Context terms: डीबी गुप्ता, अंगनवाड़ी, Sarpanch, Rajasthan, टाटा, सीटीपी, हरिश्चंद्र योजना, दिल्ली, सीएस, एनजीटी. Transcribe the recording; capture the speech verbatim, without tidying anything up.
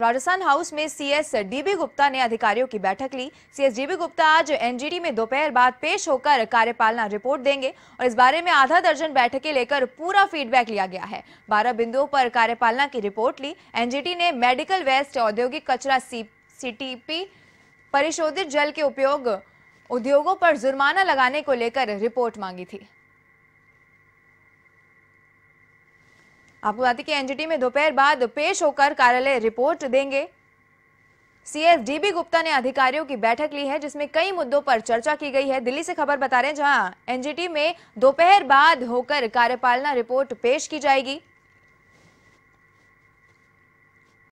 Rajasthan house में सीएस डीबी गुप्ता ने अधिकारियों की बैठक ली। सीएस डीबी गुप्ता आज एनजीटी में दोपहर बाद पेश होकर कार्यपालना रिपोर्ट देंगे और इस बारे में आधा दर्जन बैठकें लेकर पूरा फीडबैक लिया गया है। बारह बिंदुओं पर कार्यपालना की रिपोर्ट ली। एनजीटी ने मेडिकल वेस्ट, औद्योगिक कचरा, सीटीपी, परिशोधित जल के उपयोग, उद्योगों पर जुर्माना लगाने को लेकर रिपोर्ट मांगी थी। आपको बताते कि एनजीटी में दोपहर बाद पेश होकर कार्यालय रिपोर्ट देंगे। सीएस डीबी गुप्ता ने अधिकारियों की बैठक ली है जिसमें कई मुद्दों पर चर्चा की गई है। दिल्ली से खबर बता रहे हैं जहां एनजीटी में दोपहर बाद होकर कार्यपालना रिपोर्ट पेश की जाएगी।